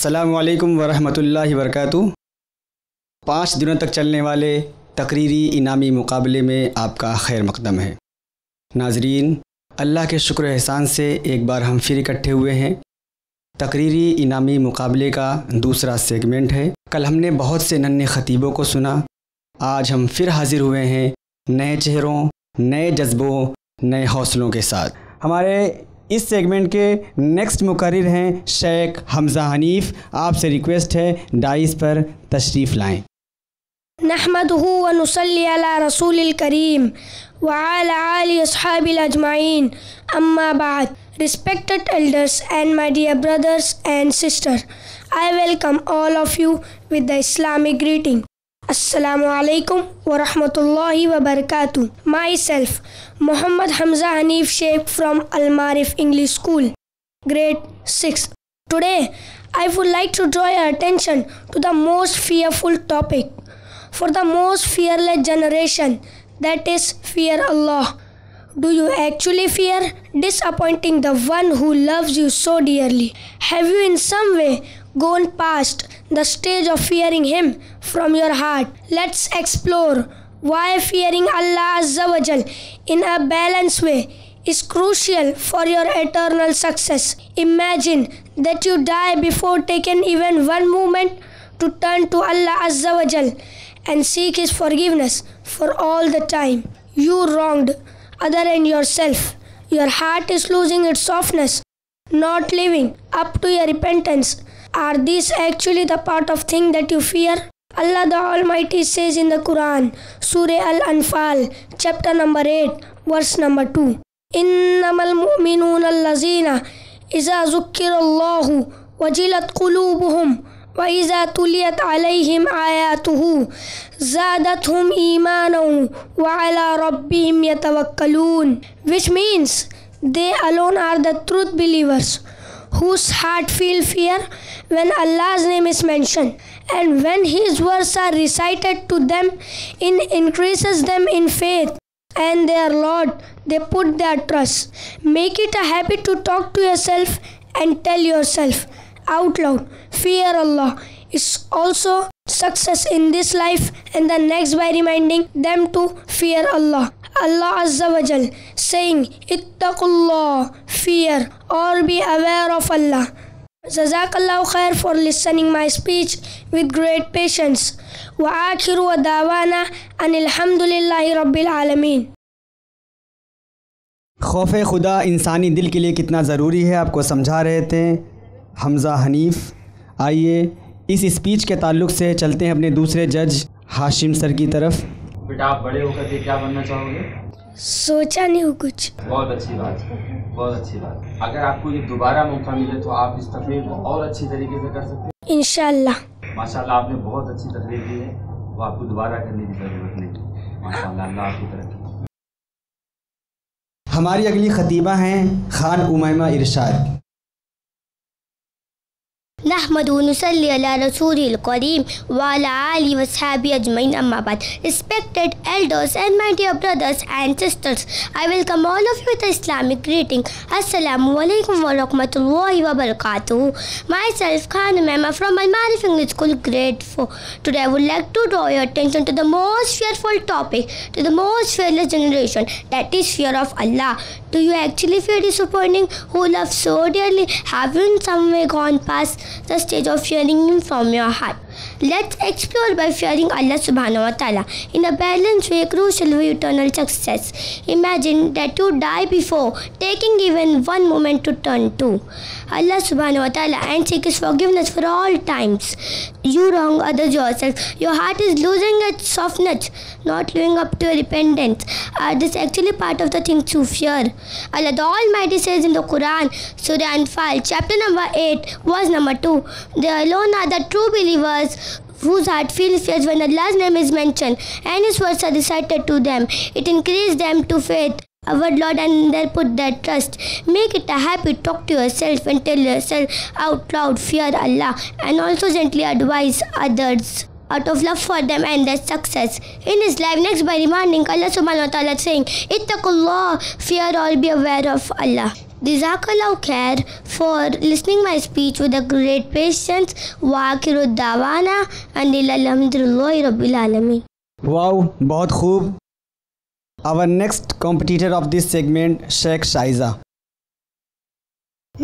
अस्सलामुअलैकुम वरहमतुल्लाहि वबरकातुहू। 5 दिनों तक चलने वाले तकरीरी इनामी मुकाबले में आपका खैर मकदम है। नाजरीन, अल्लाह के शुक्र एहसान से एक बार हम फिर इकट्ठे हुए हैं। तकरीरी इनामी मुकाबले का दूसरा सेगमेंट है। कल हमने बहुत से नन्हे खतीबों को सुना, आज हम फिर हाजिर हुए हैं नए चेहरों, नए जज्बों, नए हौसलों के साथ। हमारे इस सेगमेंट के नेक्स्ट मुकर्रिर हैं शेख हमज़ा हनीफ़। आपसे रिक्वेस्ट है डाइस पर तशरीफ़ लाएँ। नहमदुहु व नुसल्ली अला रसूलिल करीम व अला आलि अस्हाबिल अजमाइन, अम्मा बाद। Respected elders and my dear brothers and sisters, I welcome all of you with the Islamic greeting. Assalamu alaikum wa rahmatullahi wa barakatuh. Myself, Muhammad Hamza Hanif Sheikh from Al Ma'arif English School, Grade 6. Today, I would like to draw your attention to the most fearful topic for the most fearless generation, that is, fear Allah. Do you actually fear disappointing the one who loves you so dearly? Have you in some way gone past the stage of fearing him from your heart? Let's explore why fearing Allah Azza wa Jal in a balanced way is crucial for your eternal success. Imagine that you die before taking even one moment to turn to Allah Azza wa Jal and seek His forgiveness for all the time you wronged other than yourself. Your heart is losing its softness, not living up to your repentance. Are these actually the part of thing that you fear? Allah the Almighty says in the Quran, Surah Al-Anfal, chapter number 8, verse number 2, إِنَّمَا الْمُؤْمِنُونَ الَّذِينَ إِذَا ذُكِّرَ اللَّهُ وَجِلَتْ قُلُوبُهُمْ وَإِذَا تُلِيَتْ عَلَيْهِمْ آيَاتُهُ زَادَتْهُمْ إِيمَانًا وَعَلَى رَبِّهِمْ يَتَوَكَّلُونَ, which means they alone are the truth believers whose heart feel fear when Allah's name is mentioned, and when His words are recited to them, it increases them in faith and their Lord they put their trust. Make it a habit to talk to yourself and tell yourself out loud, fear Allah. Is also success in this life and the next by reminding them to fear Allah. Allah Azza wa Jal saying, Ittaqullah, fear or be aware of Allah. Jazakallahu khair for listening my speech with great patience. Wa akhiru wa dawana anilhamdulillahi rabbil alameen. खौफ़े खुदा इंसानी दिल के लिए कितना ज़रूरी है, आपको समझा रहे थे हमज़ा हनीफ़। आइए इस स्पीच के ताल्लुक से चलते हैं अपने दूसरे जज हाशिम सर की तरफ। बेटा, आप बड़े होकर के क्या बनना चाहोगे? सोचा नहीं हो कुछ। बहुत अच्छी बात है, बहुत अच्छी बात। अगर आपको ये दोबारा मौका मिले तो आप इस तकरीर को और अच्छी तरीके से कर सकते हैं इंशाल्लाह। माशाल्लाह, आपने बहुत अच्छी तकरीर दी है, वो आपको दोबारा करने की ज़रूरत नहीं। माशाल्लाह, अल्लाह आपकी तरफ। हमारी अगली खतीबा हैं खान उमैमा इरशाद। Nahmadu nusalli ala rasulil kareem wa ala ali wa sahbi ajmain, amma ba'd. Respected elders and my dear brothers and sisters, I welcome all of you with the Islamic greeting. Assalamu alaikum wa rahmatullahi wa barakatuh. Myself, Khan Mema from Al Ma'arif English School, Grade 4. Today I would like to draw your attention to the most fearful topic, to the most fearless generation, that is fear of Allah. Do you actually fear disappointing who loves so dearly? Have you in some way gone past the stage of fearing Him from your heart? Let's explore by fearing Allah subhanahu wa ta'ala in a balanced way crucial for eternal success. Imagine that you die before taking even one moment to turn to Allah subhanahu wa ta'ala and seek His forgiveness for all times you wrong others yourself. Your heart is losing its softness, not living up to your repentance. Are this actually part of the things you fear? Allah the Almighty says in the Quran, Surah Anfal, chapter number 8, verse number 2, they alone are the true believers whose heart feels fear when Allah's name is mentioned and His words are recited to them. It increases them to faith, our Lord, and they put their trust. Make it a habit, talk to yourself and tell yourself out loud, fear Allah, and also gently advise others out of love for them and their success in His life. Next by reminding Allah subhanahu wa ta'ala saying, Ittaqullah, fear or be aware of Allah. Jazakallahu khair for listening my speech with a great patience. Wa akhiru da'wana and alhamdulillahi rabbil alamin. Wow, bahut khoob. Our next competitor of this segment, Sheikh Shaiza.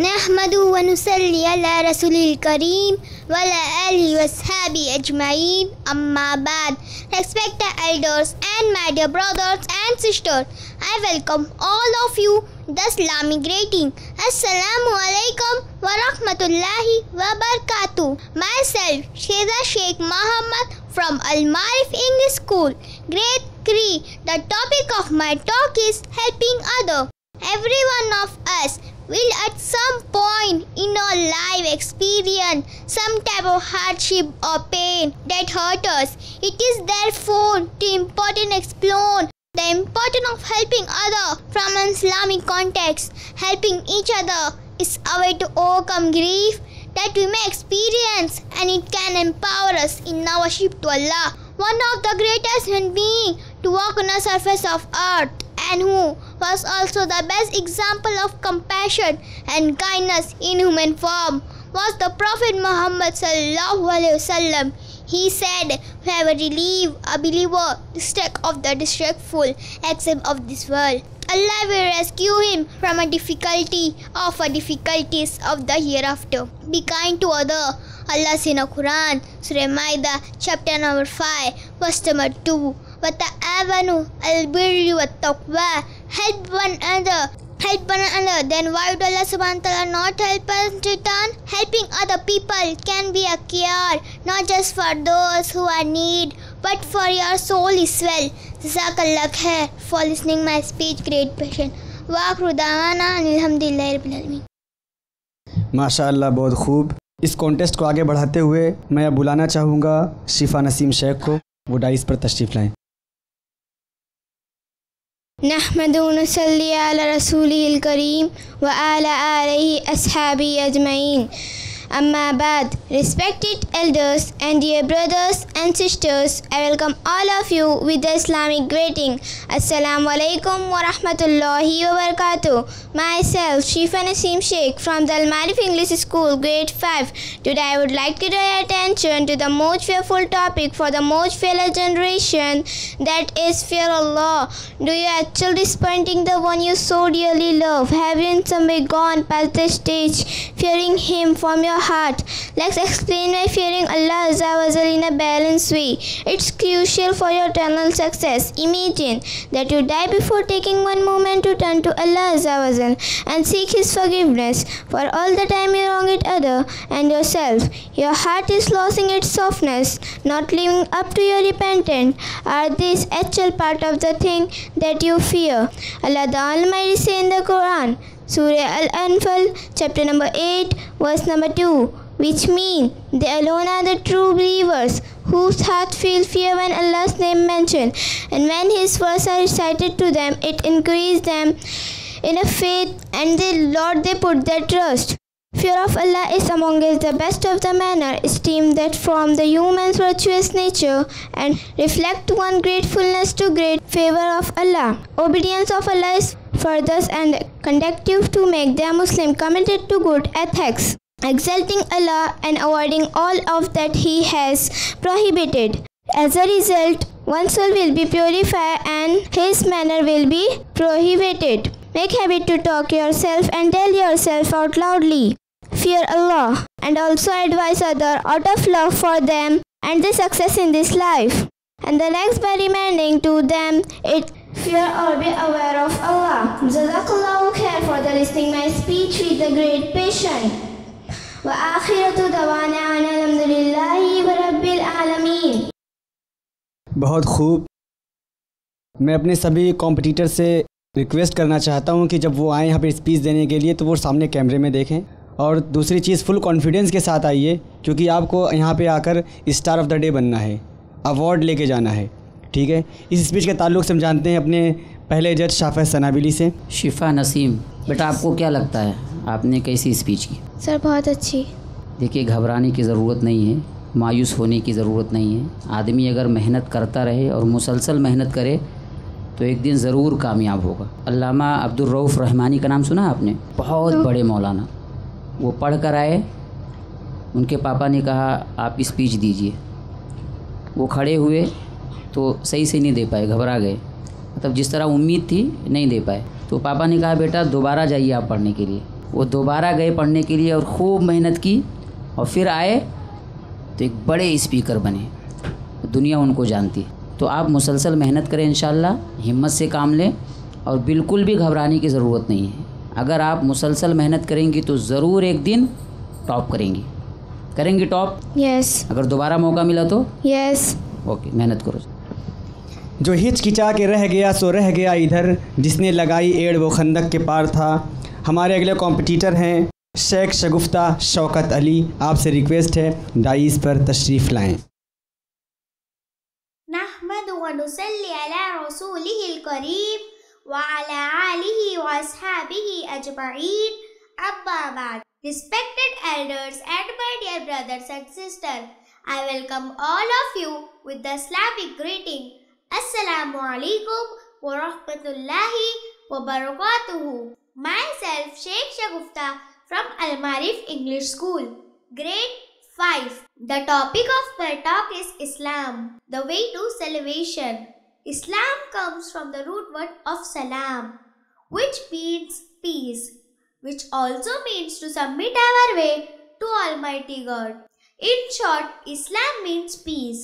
Nahmadu wa nusalli ala Rasulil Kareem wa ala alihi washabi ajma'in amma ba'd. Respected elders and my dear brothers and sisters, I welcome all of you the Islamic greeting. Assalamu alaikum wa rahmatullahi wa barakatuh. Myself Sheza Sheikh Muhammad from Al Ma'arif English School, Grade 3. The topic of my talk is helping others. Every one of us will at some point in our life experience some type of hardship or pain that hurt us. It is therefore important to explore the importance of helping others from an Islamic context. Helping each other is a way to overcome grief that we may experience, and it can empower us in our worship to Allah, one of the greatest human beings to walk on the surface of earth, and who was also the best example of compassion and kindness in human form, was the Prophet Muhammad ﷺ. He said, "Whoever relieves a believer, the distress of the distressful, except of this world, Allah will rescue him from a difficulty or for difficulties of the hereafter. Be kind to others." Allah says in the Quran, Surah Maida, chapter number 5, verse number 2. وَتَعَاوَنُوا الْبِرِّ وَالتَّقْوَى. Help one another. Help one another. Then why would Allah subhanahu wa ta'ala not help us in return? Helping other people can be a cure, not just for those who are in need, but for your soul as well. Jazakallah khair for listening my speech, great passion. Wa akhiru da'wana alhamdulillahi rabbil alamin. MashaAllah, बहुत खूब. इस contest को आगे बढ़ाते हुए मैं बुलाना चाहूँगा शिफान असीम शेख को, वो डाइस पर तशरीफ लाएं. नहमदु नसल्ली अला रसूलिल करीम व अला आलिहि असहाबी अजमईन अम्मा बाद. Respected elders and dear brothers and sisters, I welcome all of you with the Islamic greeting. Assalamu alaikum wa rahmatullahi wa barakatuh. Myself, Shifan Asim Sheikh from the Al Ma'arif English School, Grade 5. Today I would like to draw attention to the most fearful topic for the most fearless generation, that is fear Allah. Do you actually disappointing the one you so dearly love? Have you in some way gone past the stage fearing him from your heart? Let's explain why fearing Allah Azza wa Jal in a balanced way. It's crucial for your eternal success. Imagine that you die before taking one moment to turn to Allah Azza wa Jal and seek His forgiveness for all the time you wronged others and yourself. Your heart is losing its softness, not living up to your repentance. Are these actual part of the thing that you fear? Allah the Almighty says in the Quran, Surah Al-Anfal, chapter number 8, verse number 2, which means they alone are the true believers whose heart feel fear when Allah's name mentioned, and when His words are recited to them, it increases them in a faith, and the Lord they put their trust. Fear of Allah is among us the best of the manner, esteemed that form the human's virtuous nature, and reflect one gratefulness to great favor of Allah. Obedience of Allah is furthest and conducive to make the Muslim committed to good ethics, exalting Allah and avoiding all of that He has prohibited. As a result, one's soul will be purified and his manner will be prohibited. Make habit to talk yourself and tell yourself out loudly, "Fear Allah," and also advise others out of love for them and their success in this life. And the next by reminding to them it, fear or be aware of Allah. Jazakallahu khair for the listening my speech with the great patience. Wa akhiratu dawana alhamdulillahi rabbil alamin. बहुत खूब. मैं अपने सभी competitor से request करना चाहता हूं कि जब वो आए यहाँ पे स्पीच देने के लिए तो वो सामने कैमरे में देखें, और दूसरी चीज़ फुल कॉन्फिडेंस के साथ आइए, क्योंकि आपको यहाँ पे आकर स्टार ऑफ द डे बनना है, अवार्ड लेके जाना है. ठीक है, इस स्पीच के ताल्लुक से हम जानते हैं अपने पहले जज शाफ़े सनाबिली से. शिफा नसीम बेटा, आपको क्या लगता है, आपने कैसी स्पीच की? सर बहुत अच्छी. देखिए, घबराने की ज़रूरत नहीं है, मायूस होने की ज़रूरत नहीं है. आदमी अगर मेहनत करता रहे और मुसलसल मेहनत करे तो एक दिन ज़रूर कामयाब होगा। अल्लामा अब्दुल रऊफ रहमानी का नाम सुना आपने? बहुत बड़े मौलाना। वो पढ़ कर आए, उनके पापा ने कहा आप स्पीच दीजिए। वो खड़े हुए तो सही से नहीं दे पाए, घबरा गए, मतलब जिस तरह उम्मीद थी नहीं दे पाए। तो पापा ने कहा बेटा दोबारा जाइए आप पढ़ने के लिए। वो दोबारा गए पढ़ने के लिए और खूब मेहनत की और फिर आए तो एक बड़े स्पीकर बने, दुनिया उनको जानती है। तो आप मुसलसल मेहनत करें इंशाअल्लाह, हिम्मत से काम लें और बिल्कुल भी घबराने की ज़रूरत नहीं है। अगर आप मुसलसल मेहनत करेंगी तो ज़रूर एक दिन टॉप करेंगी। करेंगी टॉप? यस। अगर दोबारा मौका मिला तो? यस। ओके, मेहनत करो। जो हिचकिचा के रह गया सो रह गया इधर, जिसने लगाई एड़ वो खंदक के पार था। हमारे अगले कॉम्पिटिटर हैं शेख शगुफ्ता शौकत अली। आपसे रिक्वेस्ट है डाइस पर तशरीफ़ लाएँ। Respected elders and my dear brothers and sisters, I welcome all of you with the Islamic greeting. Assalamu alaikum wa rahmatullahi wa barakatuhu. Myself Sheikh Shagufta from Al Ma'arif English School, Grade 5. The topic of my talk is Islam, the way to salvation. Islam comes from the root word of salam, which means peace, which also means to submit our way to Almighty God. In short, Islam means peace,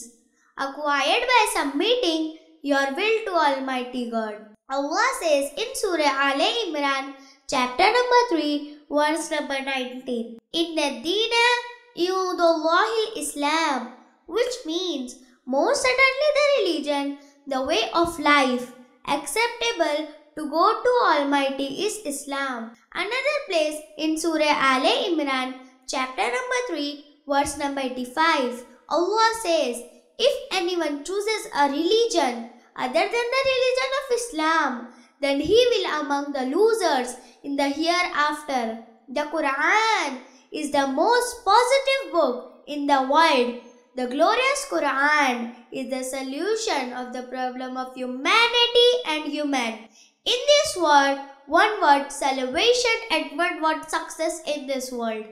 acquired by submitting your will to Almighty God. Allah says in Surah Al Imran, chapter number 3, verse number 19, Inna deena yudullahi Islam, which means most certainly the religion, the way of life, acceptable to God to Almighty is Islam. Another place in Surah Al Imran, chapter number 3, verse number 85, Allah says, if anyone chooses a religion other than the religion of Islam, then he will among the losers in the hereafter. The Quran is the most positive book in the world. The glorious Quran is the solution of the problem of humanity and human. In this world, one word salvation and one word success in this world.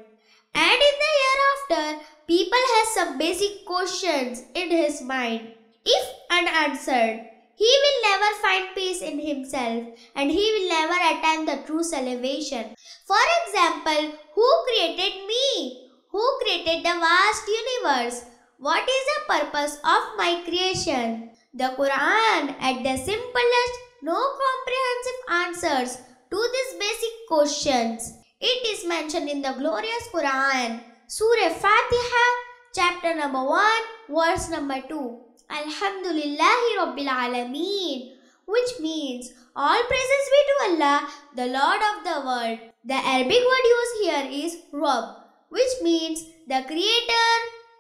And in the hereafter, people has some basic questions in his mind. If unanswered, he will never find peace in himself and he will never attain the true salvation. For example, who created me? Who created the vast universe? What is the purpose of my creation? The Quran at the simplest, no comprehensive answers to these basic questions. It is mentioned in the glorious Quran, Surah Fatiha, chapter number 1, verse number 2. Alhamdulillahi Rabbil Alameen, which means all praises be to Allah, the Lord of the world. The Arabic word used here is Rabb, which means the creator,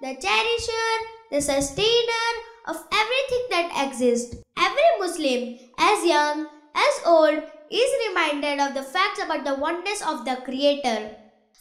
the cherisher, the sustainer of everything that exists. Every Muslim, as young, as old, is reminded of the facts about the oneness of the Creator.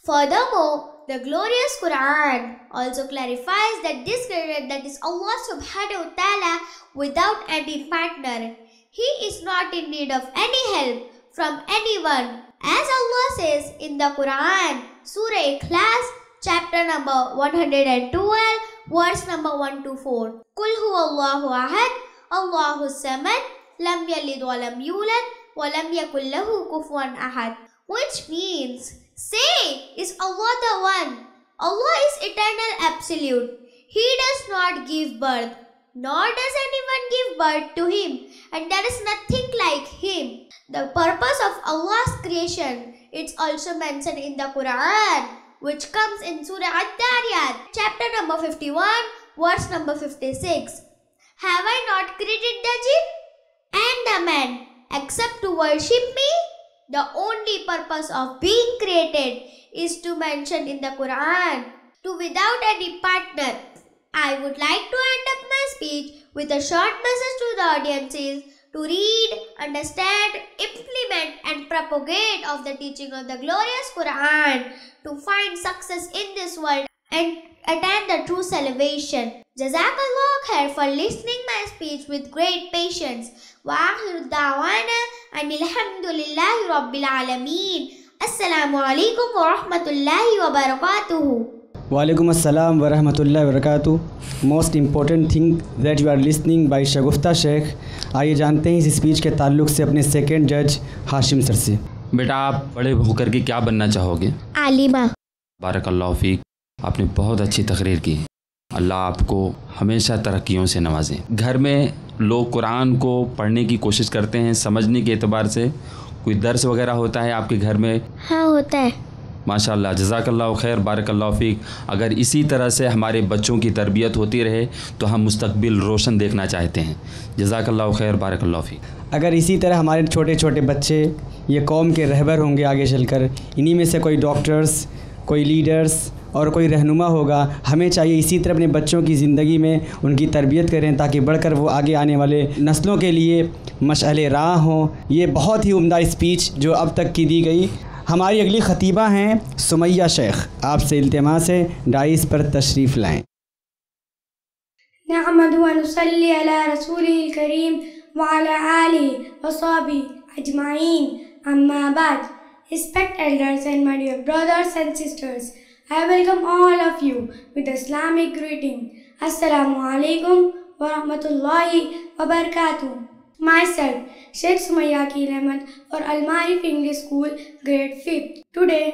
Furthermore, the glorious Quran also clarifies that this Creator, that is Allah subhanahu wa ta'ala, without any partner. He is not in need of any help from anyone. As Allah says in the Quran, Surah Ikhlas, chapter number 112, verse number 1 to 4. Kul huwa Allahu ahad, Allahu samad, lam yalid wa lam yulad, wa lam yakul lahu kufuwan ahad. Which means, say, is Allah the one? Allah is eternal absolute. He does not give birth, nor does anyone give birth to him, and there is nothing like him. The purpose of Allah's creation, it's also mentioned in the Quran, which comes in Surah Ad-Dariyat, chapter number 51, verse number 56. Have I not created the jinn and the man except to worship me? The only purpose of being created is to mention in the Quran, to without any partner. I would like to end up my speech with a short message to the audiences to read, understand, implement and propagate of the teaching of the glorious Quran to find success in this world and attain the true salvation. Jazakallah khair for listening my speech with great patience. Wa akhiru da'wana and alhamdulillahi rabbil alameen. Assalamu alaikum wa rahmatullahi wa barakatuhu. Walaikum assalam wa rahmatullahi wa barakatuh. Most important thing that you are listening by शगुफ्ता शेख. आइए जानते हैं इस speech के ताल्लुक से अपने second जज Hashim sir से. बेटा आप बड़े होकर के क्या बनना चाहोगे? आलिमा. बारकल्लाहु फीक. आपने बहुत अच्छी तकरीर की. अल्लाह आपको हमेशा तरक्कियों से नवाजें. घर में लोग कुरान को पढ़ने की कोशिश करते हैं, समझने के एतबार से कोई दर्स वगैरह होता है आपके घर में? हाँ होता है. माशाल्लाह, जज़ाकल्लाह खैर, बारकल्लाह फ़ीक. अगर इसी तरह से हमारे बच्चों की तरबियत होती रहे तो हम मुस्तकबिल रोशन देखना चाहते हैं. जज़ाकल्लाह खैर, बारकल्लाह फ़ीक. अगर इसी तरह हमारे छोटे छोटे बच्चे ये कौम के रहबर होंगे आगे चलकर, इन्हीं में से कोई डॉक्टर्स, कोई लीडर्स और कोई रहनुमा होगा. हमें चाहिए इसी तरह अपने बच्चों की ज़िंदगी में उनकी तरबियत करें ताकि बढ़कर वो आगे आने वाले नस्लों के लिए मशाल राह हों. ये बहुत ही उम्दा स्पीच जो अब तक की दी गई. हमारी अगली खतीबा हैं सुमैया शेख. आपसे इल्तिमास है डाइस पर तशरीफ़ लाएँ. नहमदु व नसल्ली अला रसूलिल करीम व अला आलिहि व सहबी अजमाइन. अम्मा बाद. Respect elders and my dear brothers and sisters, I welcome all of you with Islamic greeting. Assalamu alaikum wa rahmatullahi wa barakatuh. Myself, Sheikh Sumaya ki Rahman for Al Ma'arif English School, Grade 5. Today,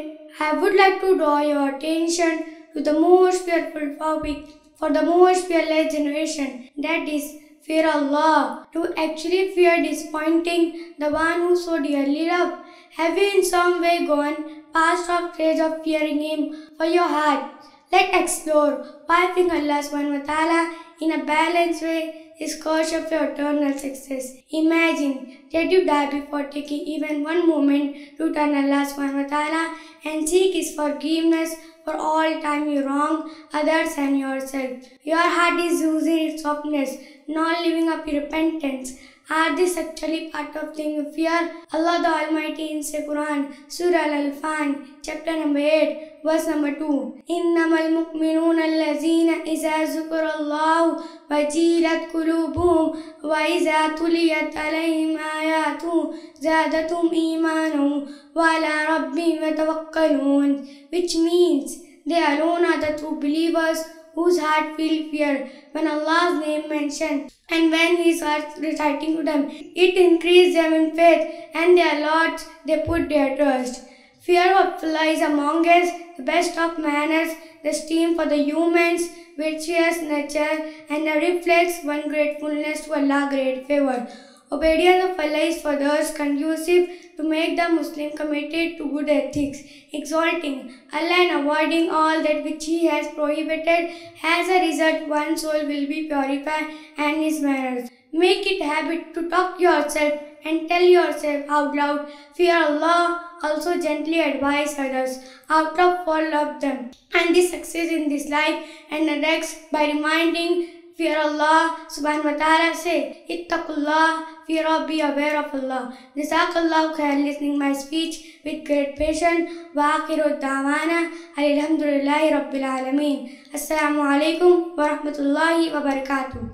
I would like to draw your attention to the most fearful topic for the most fearless generation, that is, fear Allah. To actually fear disappointing the one who so dearly loved. Have you in some way gone past the stage of fearing Him for your heart? Let's explore why fearing Allah subhanahu wa ta'ala in a balanced way is cause of your eternal success. Imagine that you die before taking even one moment to turn Allah subhanahu wa ta'ala and seek His forgiveness for all time you wrong others and yourself. Your heart is losing its softness, not living up to repentance. Are this actually part of thing you fear? Allah the Almighty in the Quran, Surah Al-Anfal, chapter number 8, verse number 2. Innamal mu'minuna allazina iza zukurallahu wajilat qulubuhum wa iza tuliyat alayhim ayatuhu zadatum imanuhum wa ala rabbihim yatawakkalun. Which means they alone are the true believers whose heart feel fear when Allah's name mentioned, and when He starts reciting to them, it increases them in faith, and their lords they put their trust. Fear of Allah is among us the best of manners, the esteem for the humans, virtuous nature, and the reflex one gratefulness to Allah, great favor. Obedience of Allah is for those conducive to make the Muslim committed to good ethics, exalting Allah and avoiding all that which He has prohibited. As a result, one's soul will be purified and his manners. Make it a habit to talk to yourself and tell yourself out loud, fear Allah. Also gently advise others out of all of them and the success in this life and the next by reminding fear Allah subhanahu wa ta'ala. Say, ittaqullah, fear of, be aware of Allah. Jazakallah khair listening my speech with great patience. Wa akhiru da'wana alhamdulillahi rabbil alameen. Assalamu alaikum wa rahmatullahi wa barakatuh.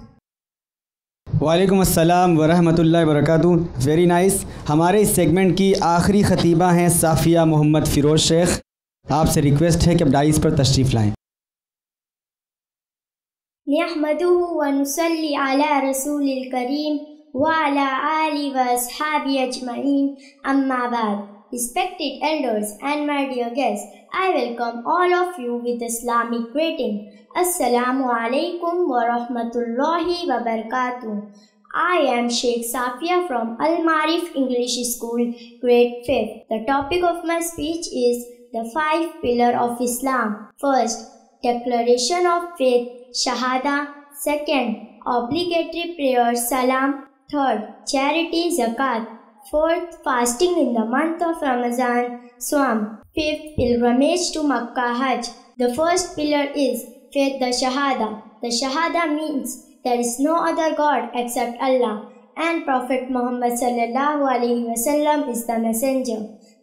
वालेकुम अस्सलाम व रहमतुल्लाहि व बरकातहू. Very nice. हमारे इस segment की आखिरी खतीबा हैं साफिया मोहम्मद फ़िरोज़ शेख. आपसे रिक्वेस्ट है कि आप डाइस पर तशरीफ़ लाएँ. नहमदुहु व नुसल्ली अला रसूलिल करीम व अला आलि व अस्हाबि अजमईन. अम्मा बाद. Respected elders and my dear guests, I welcome all of you with Islamic greeting. Assalamu alaikum wa rahmatullahi wa barakatuh. I am Sheikh Safia from Al Ma'arif English School, Grade 5. The topic of my speech is the 5 pillars of Islam. First, declaration of faith, shahada. Second, obligatory prayer, salam. Third, charity, zakat. Fourth, fasting in the month of Ramadan, Swam. Fifth, pilgrimage to Makkah, Hajj. The first pillar is faith, the Shahada. The Shahada means there is no other God except Allah, and Prophet Muhammad sallallahu alaihi wasallam is the messenger.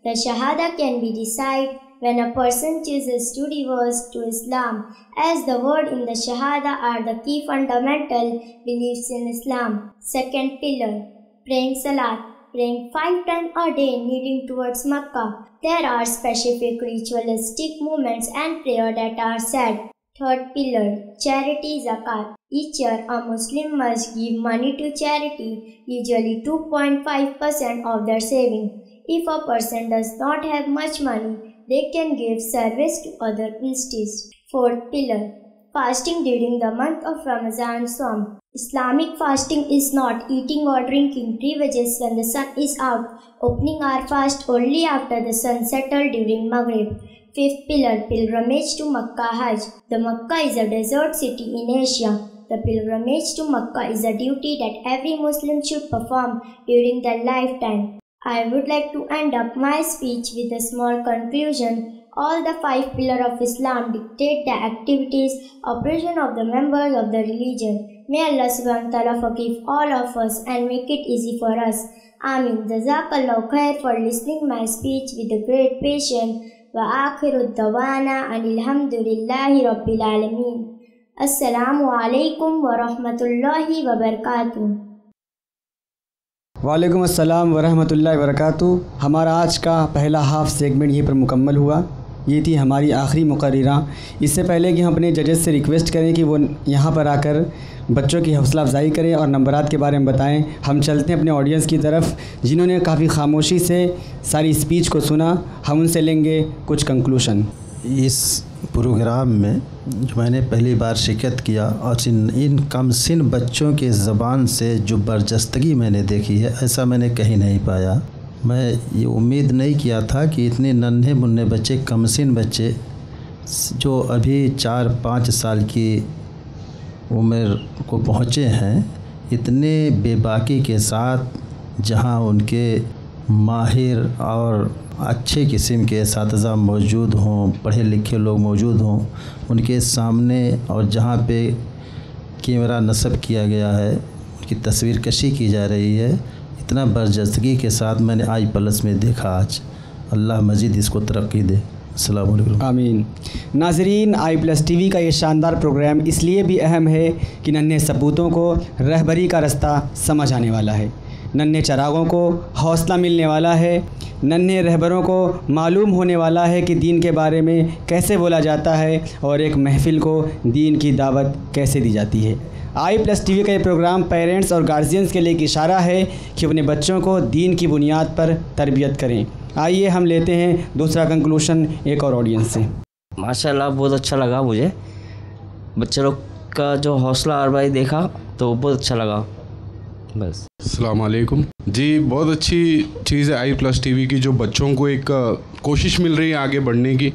The Shahada can be recited when a person chooses to divorce to Islam, as the word in the Shahada are the key fundamental beliefs in Islam. Second pillar, praying Salat. Praying 5 times a day leading towards Makkah. There are specific ritualistic movements and prayer that are said. Third pillar, charity zakat. Each year a Muslim must give money to charity, usually 2.5% of their saving. If a person does not have much money, they can give service to other entities. Fourth pillar, fasting during the month of Ramadan Som. Islamic fasting is not eating or drinking beverages when the sun is out, opening our fast only after the sun settled during Maghrib. Fifth pillar, pilgrimage to Makkah Hajj. The Makkah is a desert city in Asia. The pilgrimage to Makkah is a duty that every Muslim should perform during their lifetime. I would like to end up my speech with a small conclusion. All the 5 pillars of Islam dictate the activities, operation of the members of the religion. May Allah subhanahu wa ta'ala forgive all of us and make it easy for us. Ameen. Jazakallahu khair for listening my speech with a great patience. Wa akhiru dawana alhamdulillahi rabbil alameen. Assalamu alaikum wa rahmatullahi wa barakatuh. वालेकुम अस्सलाम वरहमतुल्लाहि वबरकातुहू। हमारा आज का पहला half segment यहीं पर मुकम्मल हुआ। ये थी हमारी आखिरी मुकर्रिरा। इससे पहले कि हम अपने जजेस से रिक्वेस्ट करें कि वो यहाँ पर आकर बच्चों की हौसला अफजाई करें और नंबरात के बारे में बताएं, हम चलते हैं अपने ऑडियंस की तरफ जिन्होंने काफ़ी खामोशी से सारी स्पीच को सुना। हम उनसे लेंगे कुछ कंक्लूशन। इस प्रोग्राम में जो मैंने पहली बार शिरकत किया और इन कम सिन बच्चों के ज़बान से जो बर्जस्तगी मैंने देखी है, ऐसा मैंने कहीं नहीं पाया। मैं ये उम्मीद नहीं किया था कि इतने नन्हे मुन्ने बच्चे, कम सिन बच्चे जो अभी 4-5 साल की उम्र को पहुँचे हैं, इतने बेबाकी के साथ जहाँ उनके माहिर और अच्छे किस्म के साथीजा मौजूद हों, पढ़े लिखे लोग मौजूद हों, उनके सामने और जहाँ पे कैमरा नस्ब किया गया है, उनकी तस्वीर कशी की जा रही है, इतना बर्जस्तगी के साथ मैंने iPlus में देखा आज। अल्लाह मजीद इसको तरक्की दे। अस्सलामु अलैकुम। आमीन। नाजरीन, iPlus TV का ये शानदार प्रोग्राम इसलिए भी अहम है कि नन्हे सपूतों को रहबरी का रास्ता समझ आने वाला है, नन्हे चरागों को हौसला मिलने वाला है, नन्हे रहबरों को मालूम होने वाला है कि दीन के बारे में कैसे बोला जाता है और एक महफिल को दीन की दावत कैसे दी जाती है। iPlus TV का ये प्रोग्राम पेरेंट्स और गार्जियंस के लिए एक इशारा है कि अपने बच्चों को दीन की बुनियाद पर तरबियत करें। आइए हम लेते हैं दूसरा कंक्लूशन एक और ऑडियंस से। माशाल्लाह, बहुत अच्छा लगा मुझे बच्चे लोग का जो हौसला अफजाई देखा तो बहुत अच्छा लगा। बस। अस्सलाम वालेकुम जी, बहुत अच्छी चीज़ है iPlus TV की जो बच्चों को एक कोशिश मिल रही है आगे बढ़ने की,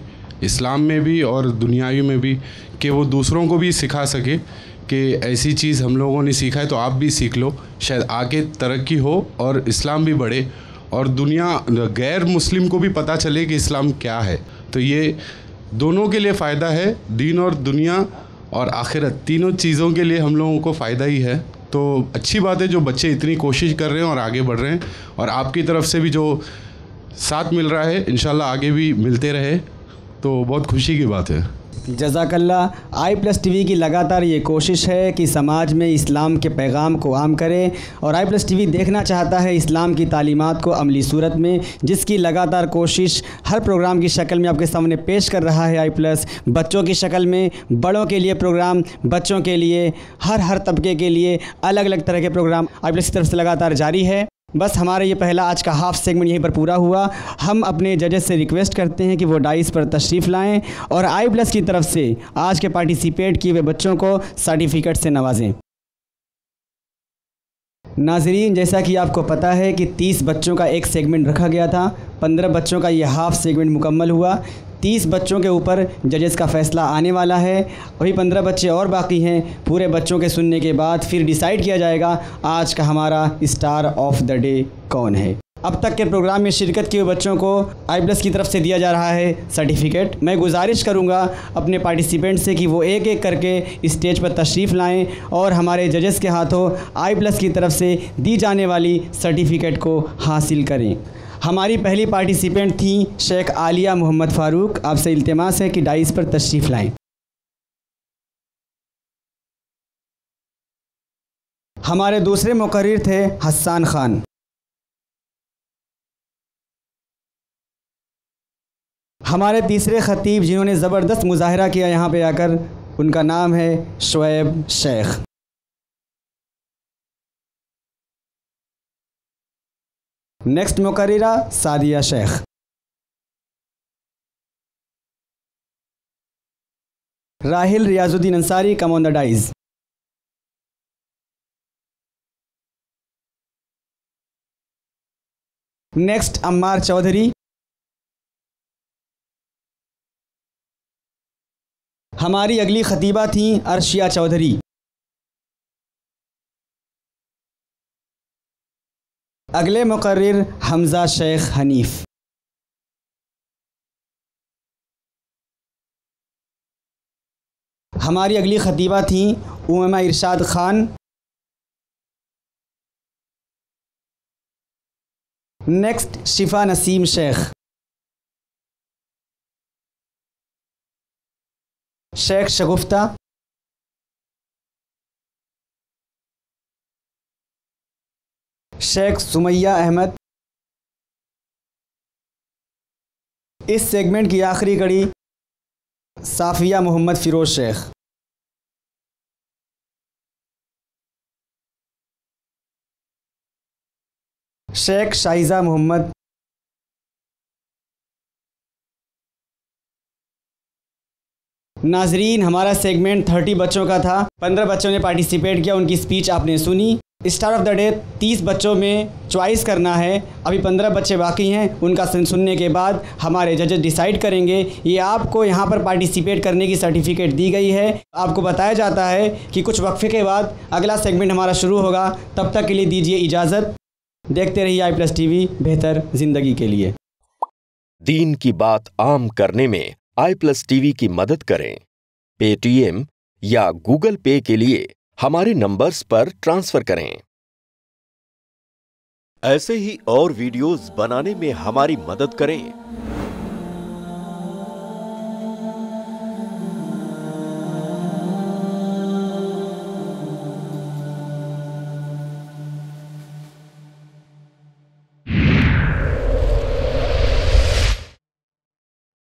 इस्लाम में भी और दुनियावी में भी, कि वो दूसरों को भी सिखा सके कि ऐसी चीज़ हम लोगों ने सीखा है तो आप भी सीख लो, शायद आगे तरक्की हो और इस्लाम भी बढ़े और दुनिया गैर मुस्लिम को भी पता चले कि इस्लाम क्या है। तो ये दोनों के लिए फ़ायदा है, दीन और दुनिया और आखिरत, तीनों चीज़ों के लिए हम लोगों को फ़ायदा ही है। तो अच्छी बात है जो बच्चे इतनी कोशिश कर रहे हैं और आगे बढ़ रहे हैं, और आपकी तरफ से भी जो साथ मिल रहा है इंशाल्लाह आगे भी मिलते रहे, तो बहुत खुशी की बात है। जज़ाकल्लाह। iPlus TV की लगातार ये कोशिश है कि समाज में इस्लाम के पैगाम को आम करें और iPlus TV देखना चाहता है इस्लाम की तालीमात को अमली सूरत में, जिसकी लगातार कोशिश हर प्रोग्राम की शक्ल में आपके सामने पेश कर रहा है iPlus, बच्चों की शक्ल में, बड़ों के लिए प्रोग्राम, बच्चों के लिए, हर तबके के लिए अलग अलग तरह के प्रोग्राम iPlus की तरफ से लगातार जारी है। बस हमारा ये पहला आज का हाफ सेगमेंट यहीं पर पूरा हुआ। हम अपने जजेस से रिक्वेस्ट करते हैं कि वो डाइस पर तशरीफ़ लाएं और iPlus की तरफ से आज के पार्टिसिपेट किए हुए बच्चों को सर्टिफिकेट से नवाजें। नाजरीन, जैसा कि आपको पता है कि 30 बच्चों का एक सेगमेंट रखा गया था, 15 बच्चों का ये हाफ सेगमेंट मुकम्मल हुआ। 30 बच्चों के ऊपर जजेस का फ़ैसला आने वाला है। अभी 15 बच्चे और बाकी हैं। पूरे बच्चों के सुनने के बाद फिर डिसाइड किया जाएगा आज का हमारा स्टार ऑफ द डे कौन है। अब तक के प्रोग्राम में शिरकत किए बच्चों को iPlus की तरफ से दिया जा रहा है सर्टिफिकेट। मैं गुजारिश करूंगा अपने पार्टिसिपेंट से कि वो एक एक करके स्टेज पर तशरीफ़ लाएं और हमारे जजेस के हाथों iPlus की तरफ से दी जाने वाली सर्टिफिकेट को हासिल करें। हमारी पहली पार्टिसिपेंट थी शेख आलिया मोहम्मद फ़ारूक। आपसे इल्तिमास है कि डाइस पर तशरीफ़ लाएं। हमारे दूसरे मुकर्रिर थे हस्सान ख़ान। हमारे तीसरे ख़तीब जिन्होंने ज़बरदस्त मुजाहरा किया यहाँ पे आकर, उनका नाम है शुएब शेख। नेक्स्ट मुकर्रिरा Sadia Sheikh. Rahil Riyazuddin Ansari, come on the dais. Next Ammar Chaudhary. हमारी अगली खतीबा थी अर्शिया चौधरी। अगले मुकर्रिर हमज़ा शेख हनीफ। हमारी अगली खतीबा थी उम्मा इरशाद ख़ान। नेक्स्ट शिफ़ान असीम शेख। शेख शगुफ्ता। शेख सुमैया अहमद। इस सेगमेंट की आखिरी कड़ी साफिया मोहम्मद फ़िरोज़ शेख। शेख शाइज़ा मोहम्मद। नाजरीन, हमारा सेगमेंट 30 बच्चों का था। 15 बच्चों ने पार्टिसिपेट किया, उनकी स्पीच आपने सुनी। स्टार ऑफ द डे 30 बच्चों में चॉइस करना है। अभी 15 बच्चे बाकी हैं, उनका सुनने के बाद हमारे जजेस डिसाइड करेंगे। ये आपको यहाँ पर पार्टिसिपेट करने की सर्टिफिकेट दी गई है। आपको बताया जाता है कि कुछ वक्फे के बाद अगला सेगमेंट हमारा शुरू होगा। तब तक के लिए दीजिए इजाज़त। देखते रहिए iPlus TV, बेहतर ज़िंदगी के लिए। दीन की बात आम करने में iPlus TV की मदद करें। पेटीएम या गूगल पे के लिए हमारे नंबर्स पर ट्रांसफर करें। ऐसे ही और वीडियोस बनाने में हमारी मदद करें।